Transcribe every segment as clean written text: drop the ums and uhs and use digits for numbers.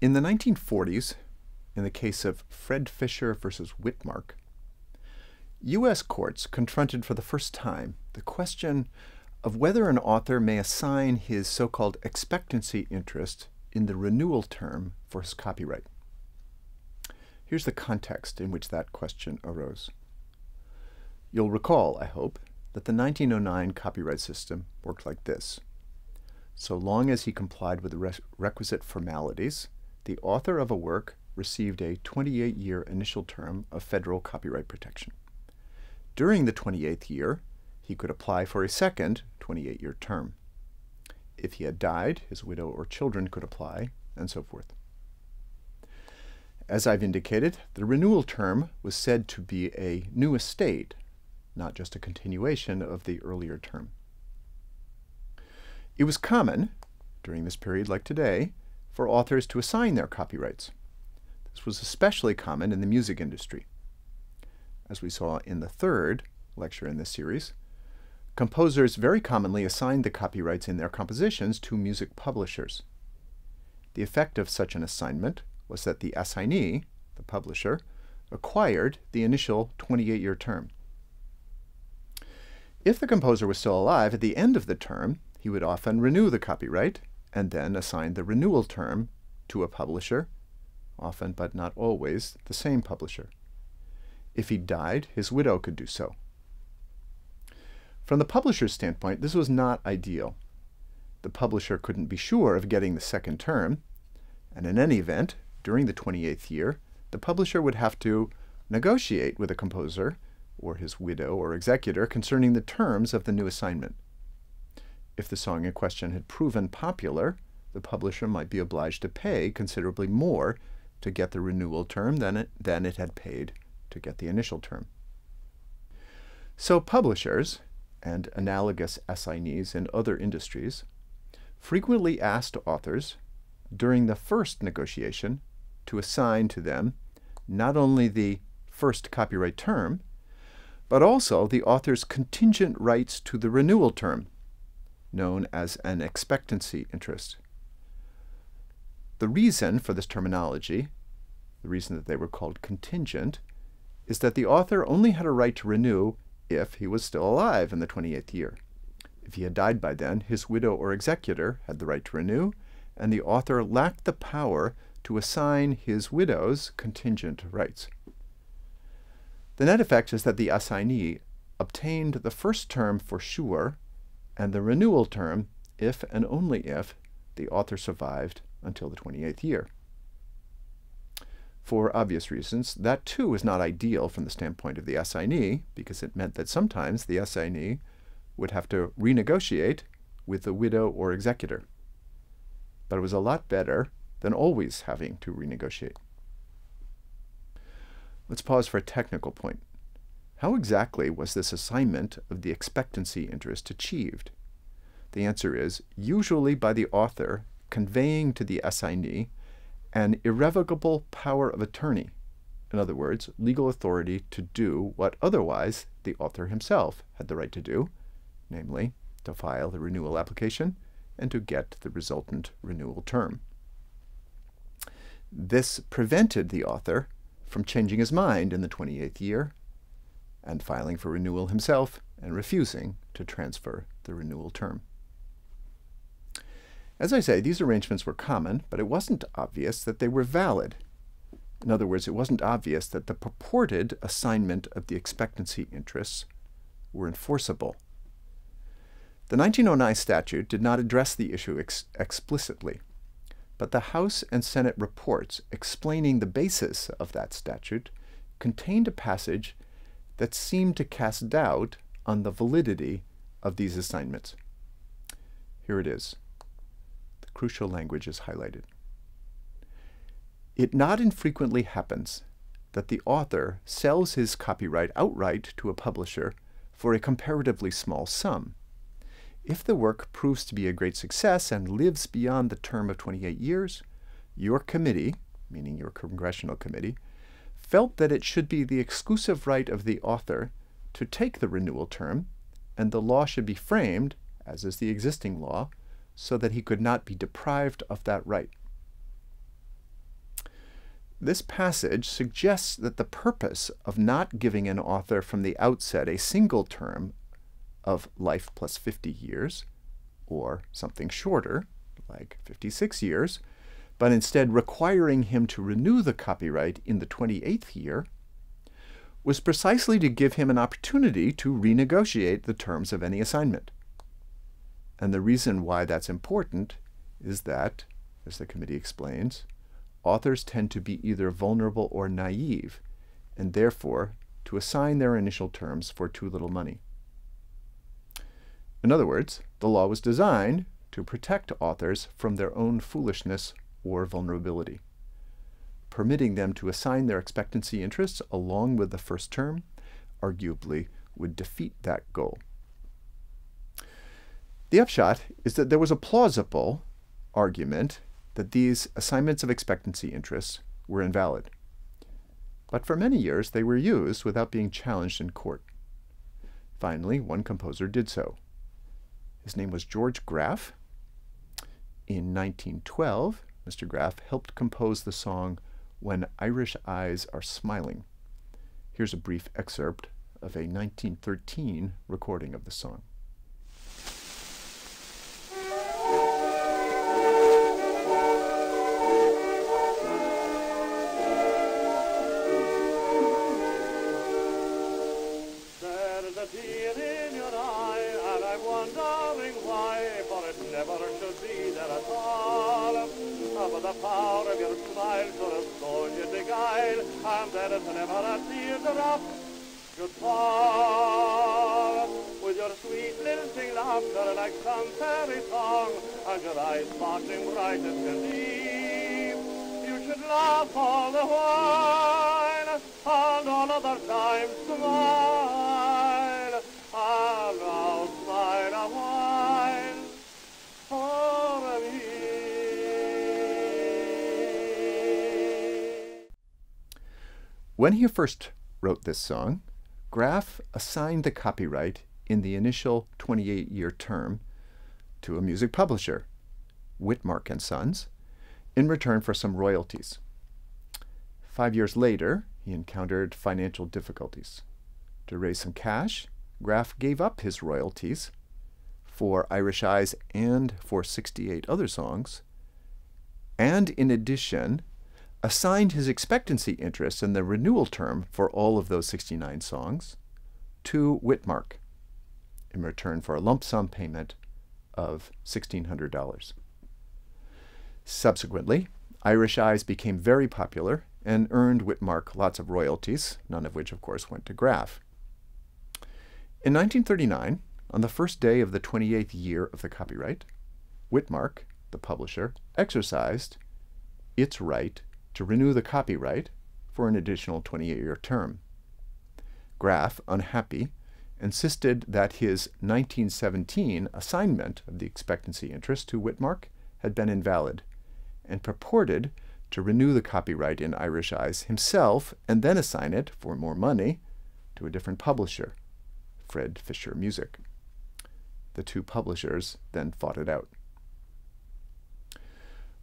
In the 1940s, in the case of Fred Fisher versus Witmark, U.S. courts confronted for the first time the question of whether an author may assign his so-called expectancy interest in the renewal term for his copyright. Here's the context in which that question arose. You'll recall, I hope, that the 1909 copyright system worked like this. So long as he complied with the requisite formalities, the author of a work received a 28-year initial term of federal copyright protection. During the 28th year, he could apply for a second 28-year term. If he had died, his widow or children could apply, and so forth. As I've indicated, the renewal term was said to be a new estate, not just a continuation of the earlier term. It was common, during this period like today, for authors to assign their copyrights. This was especially common in the music industry. As we saw in the third lecture in this series, composers very commonly assigned the copyrights in their compositions to music publishers. The effect of such an assignment was that the assignee, the publisher, acquired the initial 28-year term. If the composer was still alive at the end of the term, he would often renew the copyright and then assign the renewal term to a publisher, often but not always the same publisher. If he died, his widow could do so. From the publisher's standpoint, this was not ideal. The publisher couldn't be sure of getting the second term, and in any event, during the 28th year, the publisher would have to negotiate with the composer or his widow or executor concerning the terms of the new assignment. If the song in question had proven popular, the publisher might be obliged to pay considerably more to get the renewal term than it had paid to get the initial term. So publishers, and analogous assignees in other industries, frequently asked authors during the first negotiation to assign to them not only the first copyright term, but also the author's contingent rights to the renewal term, known as an expectancy interest. The reason for this terminology, the reason that they were called contingent, is that the author only had a right to renew if he was still alive in the 28th year. If he had died by then, his widow or executor had the right to renew, and the author lacked the power to assign his widow's contingent rights. The net effect is that the assignee obtained the first term for sure, and the renewal term if and only if the author survived until the 28th year. For obvious reasons, that too was not ideal from the standpoint of the assignee, because it meant that sometimes the assignee would have to renegotiate with the widow or executor. But it was a lot better than always having to renegotiate. Let's pause for a technical point. How exactly was this assignment of the expectancy interest achieved? The answer is usually by the author conveying to the assignee an irrevocable power of attorney, in other words, legal authority to do what otherwise the author himself had the right to do, namely, to file the renewal application and to get the resultant renewal term. This prevented the author from changing his mind in the 28th year and filing for renewal himself and refusing to transfer the renewal term. As I say, these arrangements were common, but it wasn't obvious that they were valid. In other words, it wasn't obvious that the purported assignment of the expectancy interests were enforceable. The 1909 statute did not address the issue explicitly, but the House and Senate reports explaining the basis of that statute contained a passage that seemed to cast doubt on the validity of these assignments. Here it is. Crucial language is highlighted. It not infrequently happens that the author sells his copyright outright to a publisher for a comparatively small sum. If the work proves to be a great success and lives beyond the term of 28 years, your committee, meaning your congressional committee, felt that it should be the exclusive right of the author to take the renewal term, and the law should be framed, as is the existing law, so that he could not be deprived of that right. This passage suggests that the purpose of not giving an author from the outset a single term of life plus 50 years, or something shorter, like 56 years, but instead requiring him to renew the copyright in the 28th year, was precisely to give him an opportunity to renegotiate the terms of any assignment. And the reason why that's important is that, as the committee explains, authors tend to be either vulnerable or naive, and therefore to assign their initial terms for too little money. In other words, the law was designed to protect authors from their own foolishness or vulnerability, permitting them to assign their expectancy interests along with the first term, arguably would defeat that goal. The upshot is that there was a plausible argument that these assignments of expectancy interests were invalid. But for many years, they were used without being challenged in court. Finally, one composer did so. His name was George Graff. In 1912, Mr. Graff helped compose the song When Irish Eyes Are Smiling. Here's a brief excerpt of a 1913 recording of the song. When he first wrote this song, Graff assigned the copyright in the initial 28-year term to a music publisher, Witmark and Sons, in return for some royalties. 5 years later, he encountered financial difficulties. To raise some cash, Graff gave up his royalties for Irish Eyes and for 68 other songs, and in addition, assigned his expectancy interest in the renewal term for all of those 69 songs to Witmark in return for a lump sum payment of $1,600. Subsequently, Irish Eyes became very popular and earned Witmark lots of royalties, none of which, of course, went to Graff. In 1939, on the first day of the 28th year of the copyright, Witmark, the publisher, exercised its right to renew the copyright for an additional 28-year term. Graff, unhappy, insisted that his 1917 assignment of the expectancy interest to Witmark had been invalid and purported to renew the copyright in Irish Eyes himself and then assign it, for more money, to a different publisher, Fred Fisher Music. The two publishers then fought it out.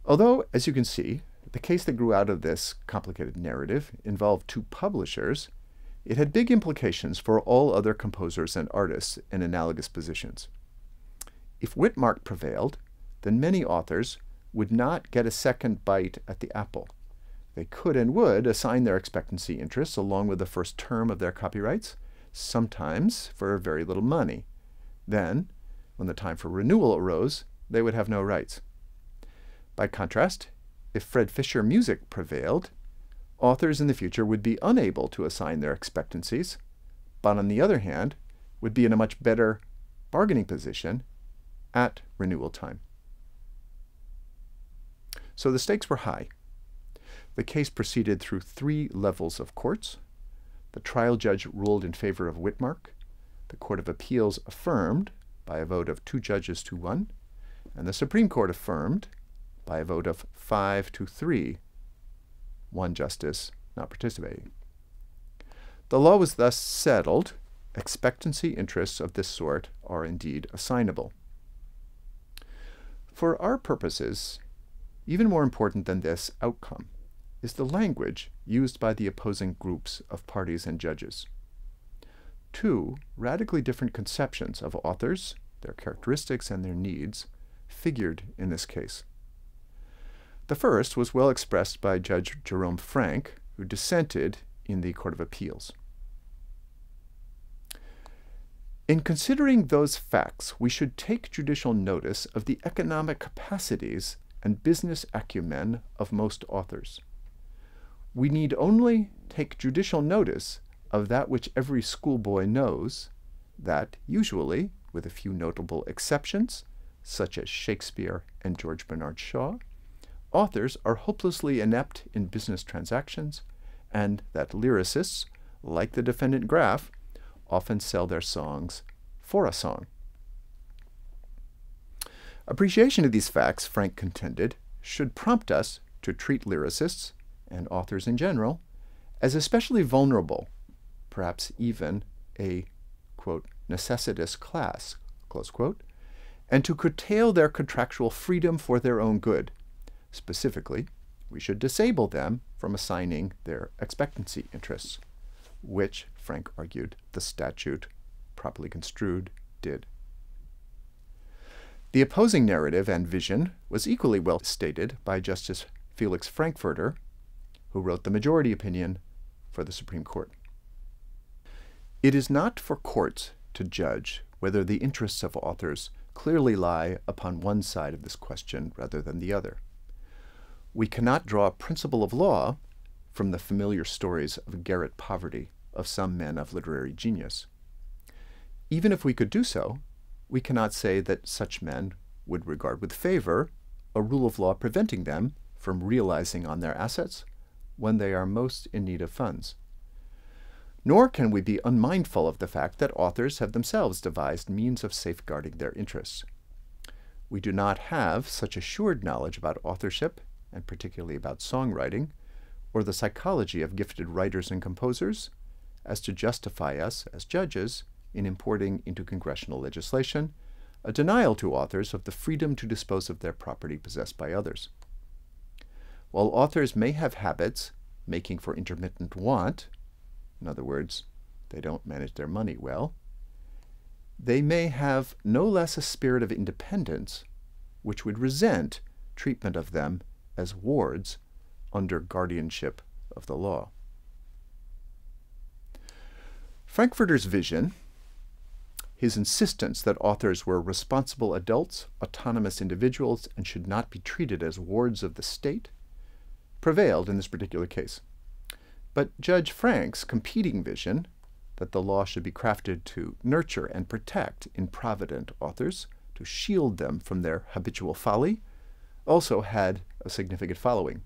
Although, as you can see, the case that grew out of this complicated narrative involved two publishers, it had big implications for all other composers and artists in analogous positions. If Witmark prevailed, then many authors would not get a second bite at the apple. They could and would assign their expectancy interests along with the first term of their copyrights, sometimes for very little money. Then, when the time for renewal arose, they would have no rights. By contrast, if Fred Fisher Music prevailed, authors in the future would be unable to assign their expectancies, but on the other hand, would be in a much better bargaining position at renewal time. So the stakes were high. The case proceeded through three levels of courts. The trial judge ruled in favor of Witmark. The Court of Appeals affirmed by a vote of 2 judges to 1, and the Supreme Court affirmed by a vote of 5 to 3, 1 justice not participating. The law was thus settled. Expectancy interests of this sort are indeed assignable. For our purposes, even more important than this outcome is the language used by the opposing groups of parties and judges. Two radically different conceptions of authors, their characteristics and their needs, figured in this case. The first was well expressed by Judge Jerome Frank, who dissented in the Court of Appeals. In considering those facts, we should take judicial notice of the economic capacities and business acumen of most authors. We need only take judicial notice of that which every schoolboy knows, that usually, with a few notable exceptions, such as Shakespeare and George Bernard Shaw, authors are hopelessly inept in business transactions, and that lyricists, like the defendant Graff, often sell their songs for a song. Appreciation of these facts, Frank contended, should prompt us to treat lyricists, and authors in general, as especially vulnerable, perhaps even a, quote, necessitous class, close quote, and to curtail their contractual freedom for their own good. Specifically, we should disable them from assigning their expectancy interests, which, Frank argued, the statute, properly construed, did. The opposing narrative and vision was equally well stated by Justice Felix Frankfurter, who wrote the majority opinion for the Supreme Court. It is not for courts to judge whether the interests of authors clearly lie upon one side of this question rather than the other. We cannot draw a principle of law from the familiar stories of garret poverty of some men of literary genius. Even if we could do so, we cannot say that such men would regard with favor a rule of law preventing them from realizing on their assets when they are most in need of funds. Nor can we be unmindful of the fact that authors have themselves devised means of safeguarding their interests. We do not have such assured knowledge about authorship, and particularly about songwriting, or the psychology of gifted writers and composers, as to justify us as judges in importing into congressional legislation a denial to authors of the freedom to dispose of their property possessed by others. While authors may have habits making for intermittent want, in other words, they don't manage their money well, they may have no less a spirit of independence which would resent treatment of them as wards under guardianship of the law. Frankfurter's vision, his insistence that authors were responsible adults, autonomous individuals, and should not be treated as wards of the state, prevailed in this particular case. But Judge Frank's competing vision, that the law should be crafted to nurture and protect improvident authors, to shield them from their habitual folly, also had a significant following.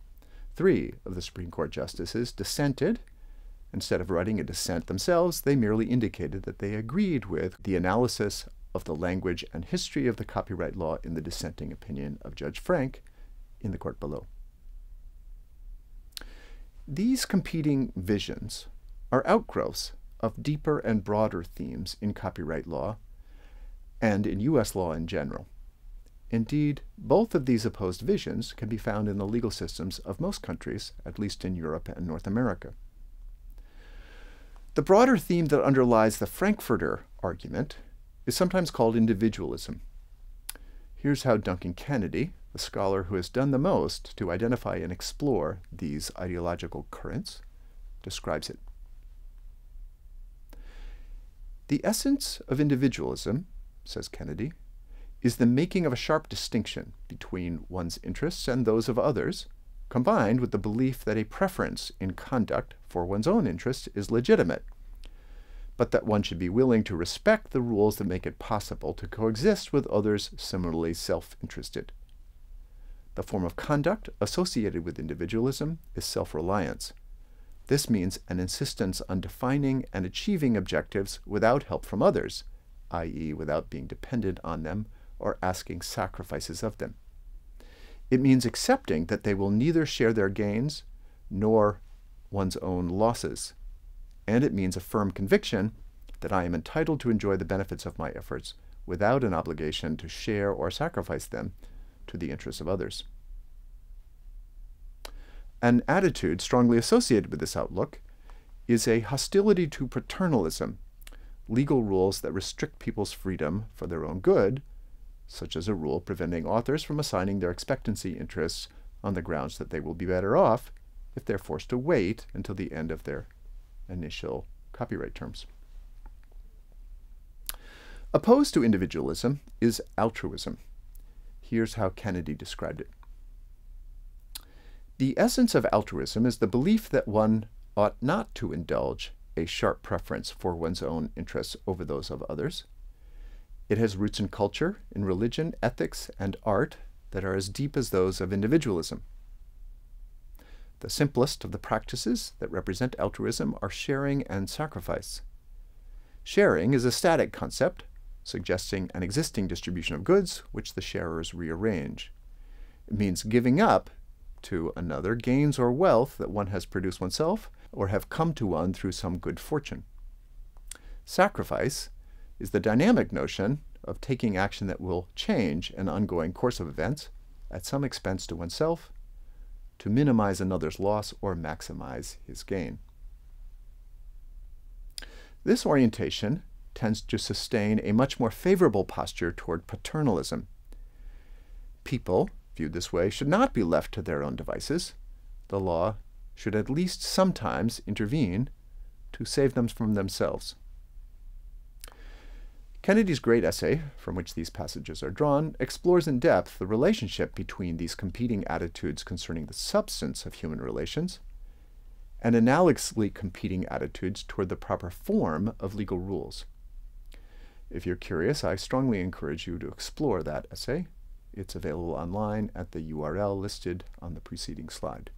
Three of the Supreme Court justices dissented. Instead of writing a dissent themselves, they merely indicated that they agreed with the analysis of the language and history of the copyright law in the dissenting opinion of Judge Frank in the court below. These competing visions are outgrowths of deeper and broader themes in copyright law and in U.S. law in general. Indeed, both of these opposed visions can be found in the legal systems of most countries, at least in Europe and North America. The broader theme that underlies the Frankfurter argument is sometimes called individualism. Here's how Duncan Kennedy, the scholar who has done the most to identify and explore these ideological currents, describes it. The essence of individualism, says Kennedy, is the making of a sharp distinction between one's interests and those of others, combined with the belief that a preference in conduct for one's own interest is legitimate, but that one should be willing to respect the rules that make it possible to coexist with others similarly self-interested. The form of conduct associated with individualism is self-reliance. This means an insistence on defining and achieving objectives without help from others, i.e., without being dependent on them or asking sacrifices of them. It means accepting that they will neither share their gains nor one's own losses. And it means a firm conviction that I am entitled to enjoy the benefits of my efforts without an obligation to share or sacrifice them to the interests of others. An attitude strongly associated with this outlook is a hostility to paternalism, legal rules that restrict people's freedom for their own good, such as a rule preventing authors from assigning their expectancy interests on the grounds that they will be better off if they're forced to wait until the end of their initial copyright terms. Opposed to individualism is altruism. Here's how Kennedy described it. The essence of altruism is the belief that one ought not to indulge a sharp preference for one's own interests over those of others. It has roots in culture, in religion, ethics, and art that are as deep as those of individualism. The simplest of the practices that represent altruism are sharing and sacrifice. Sharing is a static concept, suggesting an existing distribution of goods which the sharers rearrange. It means giving up to another gains or wealth that one has produced oneself or have come to one through some good fortune. Sacrifice is the dynamic notion of taking action that will change an ongoing course of events at some expense to oneself to minimize another's loss or maximize his gain. This orientation tends to sustain a much more favorable posture toward paternalism. People, viewed this way, should not be left to their own devices. The law should at least sometimes intervene to save them from themselves. Kennedy's great essay, from which these passages are drawn, explores in depth the relationship between these competing attitudes concerning the substance of human relations and analogously competing attitudes toward the proper form of legal rules. If you're curious, I strongly encourage you to explore that essay. It's available online at the URL listed on the preceding slide.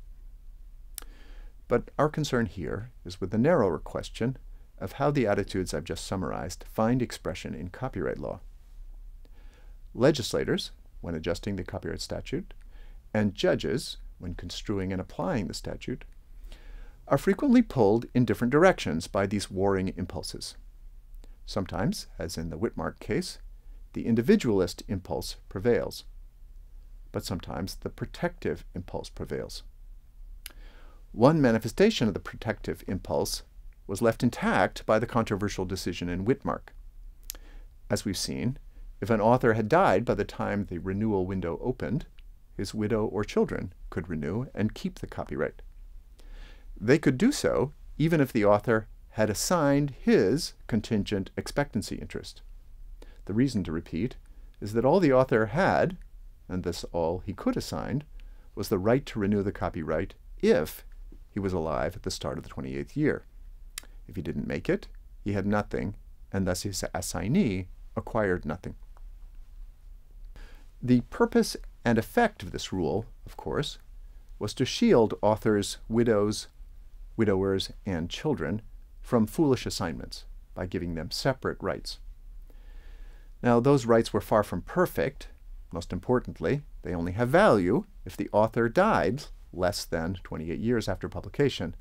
But our concern here is with the narrower question of how the attitudes I've just summarized find expression in copyright law. Legislators, when adjusting the copyright statute, and judges, when construing and applying the statute, are frequently pulled in different directions by these warring impulses. Sometimes, as in the Witmark case, the individualist impulse prevails, but sometimes the protective impulse prevails. One manifestation of the protective impulse was left intact by the controversial decision in Witmark. As we've seen, if an author had died by the time the renewal window opened, his widow or children could renew and keep the copyright. They could do so even if the author had assigned his contingent expectancy interest. The reason, to repeat, is that all the author had, and thus all he could assign, was the right to renew the copyright if he was alive at the start of the 28th year. If he didn't make it, he had nothing, and thus his assignee acquired nothing. The purpose and effect of this rule, of course, was to shield authors, widows, widowers, and children from foolish assignments by giving them separate rights. Now, those rights were far from perfect. Most importantly, they only have value if the author died less than 28 years after publication.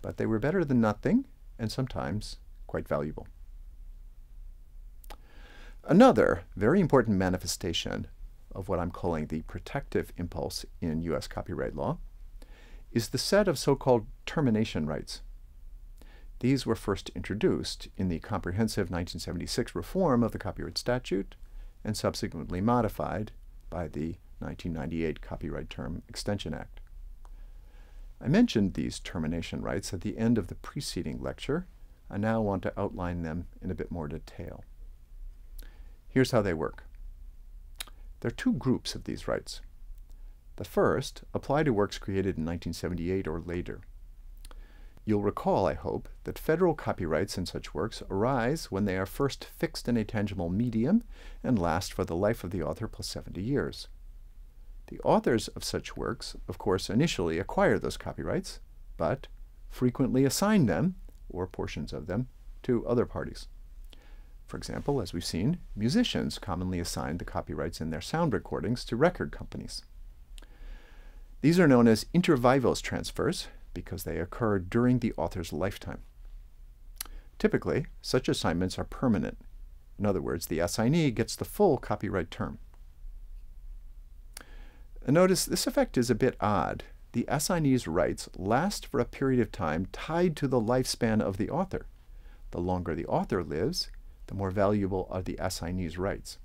But they were better than nothing, and sometimes quite valuable. Another very important manifestation of what I'm calling the protective impulse in U.S. copyright law is the set of so-called termination rights. These were first introduced in the comprehensive 1976 reform of the copyright statute and subsequently modified by the 1998 Copyright Term Extension Act. I mentioned these termination rights at the end of the preceding lecture. I now want to outline them in a bit more detail. Here's how they work. There are two groups of these rights. The first apply to works created in 1978 or later. You'll recall, I hope, that federal copyrights in such works arise when they are first fixed in a tangible medium and last for the life of the author plus 70 years. The authors of such works, of course, initially acquire those copyrights, but frequently assign them, or portions of them, to other parties. For example, as we've seen, musicians commonly assign the copyrights in their sound recordings to record companies. These are known as inter vivos transfers, because they occur during the author's lifetime. Typically, such assignments are permanent. In other words, the assignee gets the full copyright term. And notice this effect is a bit odd. the assignee's rights last for a period of time tied to the lifespan of the author. The longer the author lives, the more valuable are the assignee's rights.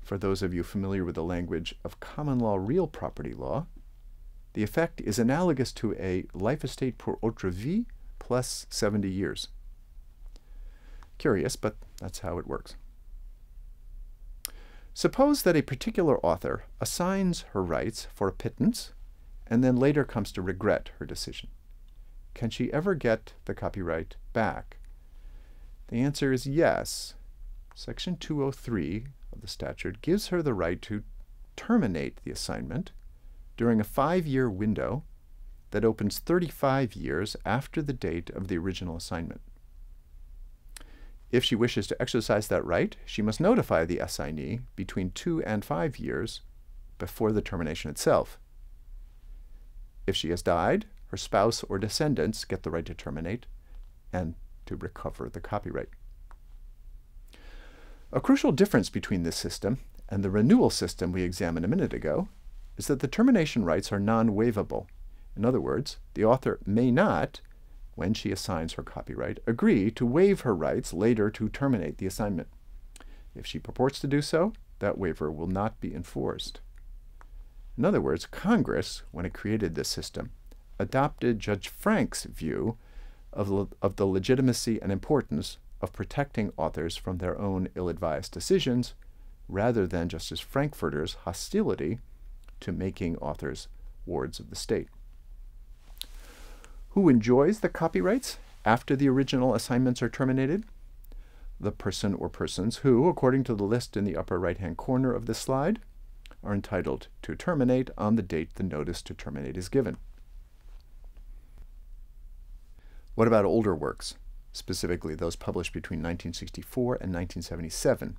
For those of you familiar with the language of common law real property law, the effect is analogous to a life estate pour autre vie plus 70 years. Curious, but that's how it works. Suppose that a particular author assigns her rights for a pittance and then later comes to regret her decision. Can she ever get the copyright back? The answer is yes. Section 203 of the statute gives her the right to terminate the assignment during a 5-year window that opens 35 years after the date of the original assignment. If she wishes to exercise that right, she must notify the assignee between 2 and 5 years before the termination itself. If she has died, her spouse or descendants get the right to terminate and to recover the copyright. A crucial difference between this system and the renewal system we examined a minute ago is that the termination rights are non-waivable. In other words, the author may not, when she assigns her copyright, agree to waive her rights later to terminate the assignment. If she purports to do so, that waiver will not be enforced. In other words, Congress, when it created this system, adopted Judge Frank's view of the legitimacy and importance of protecting authors from their own ill-advised decisions, rather than Justice Frankfurter's hostility to making authors wards of the state. Who enjoys the copyrights after the original assignments are terminated? The person or persons who, according to the list in the upper right-hand corner of this slide, are entitled to terminate on the date the notice to terminate is given. What about older works, specifically those published between 1964 and 1977?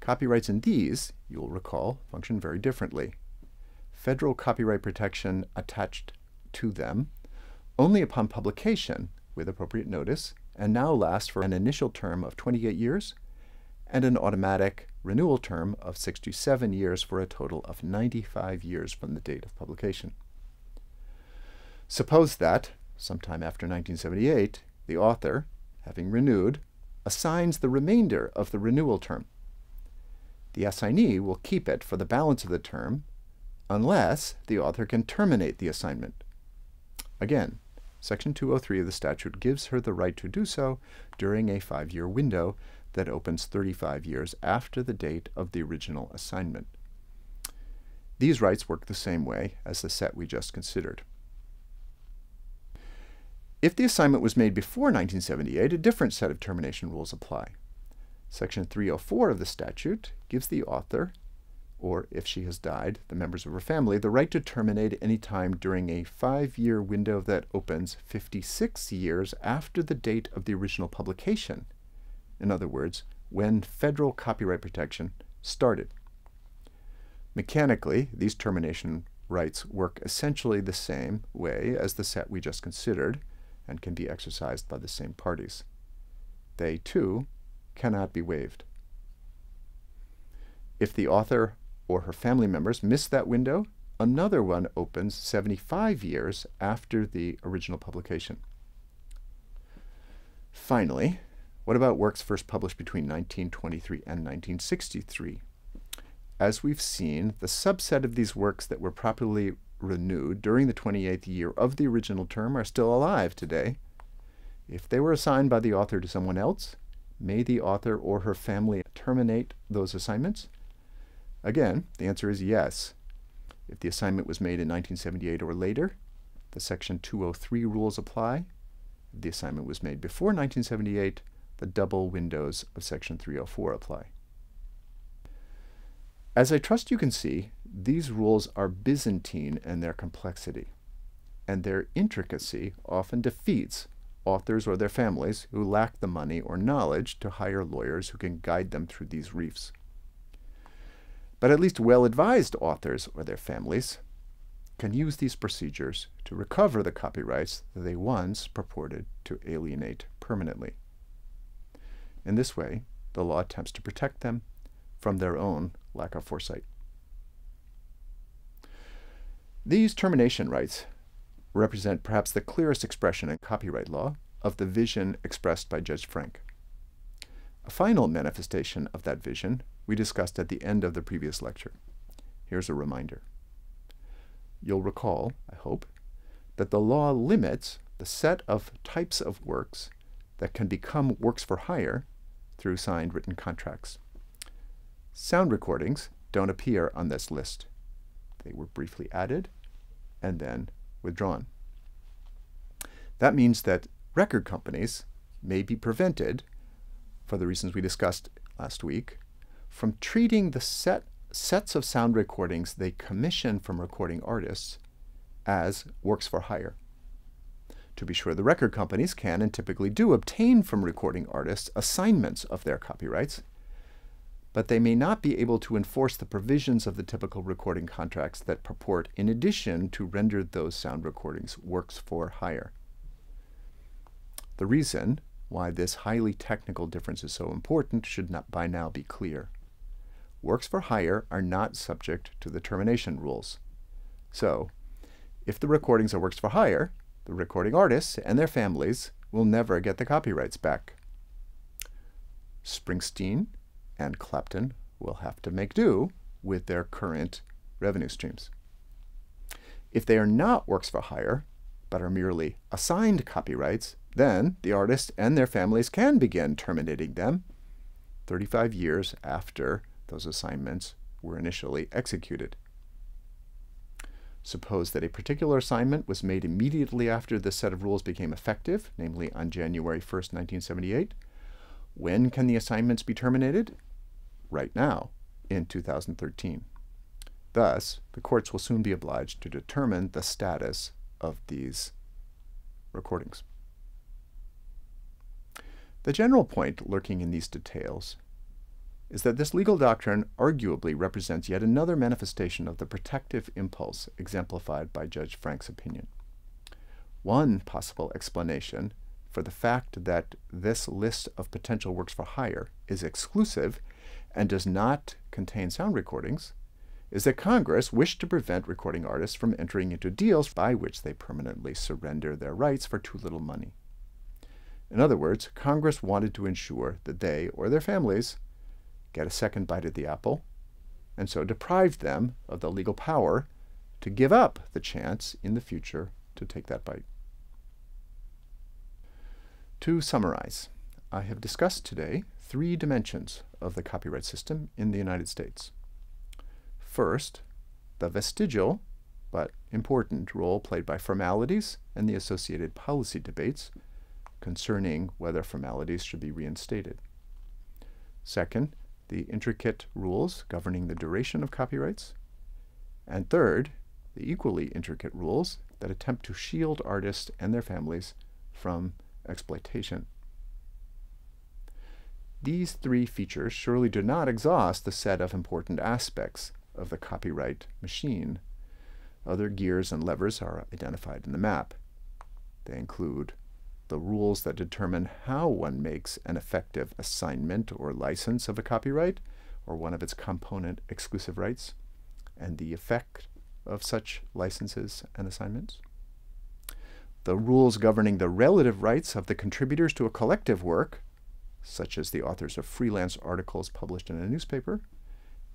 Copyrights in these, you'll recall, function very differently. Federal copyright protection attached to them only upon publication with appropriate notice, and now last for an initial term of 28 years and an automatic renewal term of 6 to 7 years for a total of 95 years from the date of publication. Suppose that, sometime after 1978, the author, having renewed, assigns the remainder of the renewal term. The assignee will keep it for the balance of the term unless the author can terminate the assignment. Again, Section 203 of the statute gives her the right to do so during a 5-year window that opens 35 years after the date of the original assignment. These rights work the same way as the set we just considered. If the assignment was made before 1978, a different set of termination rules apply. Section 304 of the statute gives the author, or if she has died, the members of her family, the right to terminate any time during a 5-year window that opens 56 years after the date of the original publication. In other words, when federal copyright protection started. Mechanically, these termination rights work essentially the same way as the set we just considered and can be exercised by the same parties. They, too, cannot be waived. If the author or her family members miss that window, another one opens 75 years after the original publication. Finally, what about works first published between 1923 and 1963? As we've seen, the subset of these works that were properly renewed during the 28th year of the original term are still alive today. If they were assigned by the author to someone else, may the author or her family terminate those assignments? Again, the answer is yes. If the assignment was made in 1978 or later, the Section 203 rules apply. If the assignment was made before 1978, the double windows of Section 304 apply. As I trust you can see, these rules are Byzantine in their complexity, and their intricacy often defeats authors or their families who lack the money or knowledge to hire lawyers who can guide them through these reefs. But at least well-advised authors or their families can use these procedures to recover the copyrights that they once purported to alienate permanently. In this way, the law attempts to protect them from their own lack of foresight. These termination rights represent perhaps the clearest expression in copyright law of the vision expressed by Judge Frank. A final manifestation of that vision we discussed at the end of the previous lecture. Here's a reminder. You'll recall, I hope, that the law limits the set of types of works that can become works for hire through signed written contracts. Sound recordings don't appear on this list. They were briefly added and then withdrawn. That means that record companies may be prevented, for the reasons we discussed last week, from treating the sets of sound recordings they commission from recording artists as works for hire. To be sure, the record companies can and typically do obtain from recording artists assignments of their copyrights, but they may not be able to enforce the provisions of the typical recording contracts that purport, in addition, to render those sound recordings works for hire. The reason why this highly technical difference is so important should not by now be clear. Works for hire are not subject to the termination rules. So, if the recordings are works for hire, the recording artists and their families will never get the copyrights back. Springsteen and Clapton will have to make do with their current revenue streams. If they are not works for hire, but are merely assigned copyrights, then the artists and their families can begin terminating them 35 years after those assignments were initially executed. Suppose that a particular assignment was made immediately after this set of rules became effective, namely on January 1st, 1978. When can the assignments be terminated? Right now, in 2013. Thus, the courts will soon be obliged to determine the status of these recordings. The general point lurking in these details is that this legal doctrine arguably represents yet another manifestation of the protective impulse exemplified by Judge Frank's opinion. One possible explanation for the fact that this list of potential works for hire is exclusive and does not contain sound recordings is that Congress wished to prevent recording artists from entering into deals by which they permanently surrender their rights for too little money. In other words, Congress wanted to ensure that they or their families get a second bite at the apple, and so deprived them of the legal power to give up the chance in the future to take that bite. To summarize, I have discussed today three dimensions of the copyright system in the United States. First, the vestigial but important role played by formalities and the associated policy debates concerning whether formalities should be reinstated. Second, the intricate rules governing the duration of copyrights, and third, the equally intricate rules that attempt to shield artists and their families from exploitation. These three features surely do not exhaust the set of important aspects of the copyright machine. Other gears and levers are identified in the map. They include the rules that determine how one makes an effective assignment or license of a copyright or one of its component exclusive rights, and the effect of such licenses and assignments. The rules governing the relative rights of the contributors to a collective work, such as the authors of freelance articles published in a newspaper,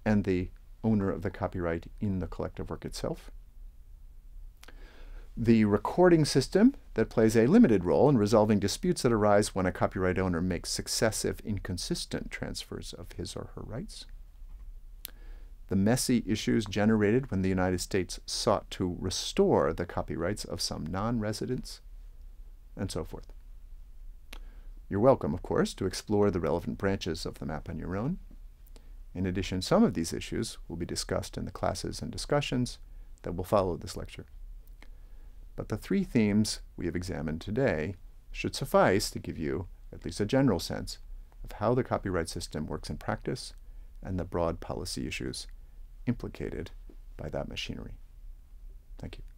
and the owner of the copyright in the collective work itself. The recording system that plays a limited role in resolving disputes that arise when a copyright owner makes successive inconsistent transfers of his or her rights. The messy issues generated when the United States sought to restore the copyrights of some non-residents, and so forth. You're welcome, of course, to explore the relevant branches of the map on your own. In addition, some of these issues will be discussed in the classes and discussions that will follow this lecture. But the three themes we have examined today should suffice to give you at least a general sense of how the copyright system works in practice and the broad policy issues implicated by that machinery. Thank you.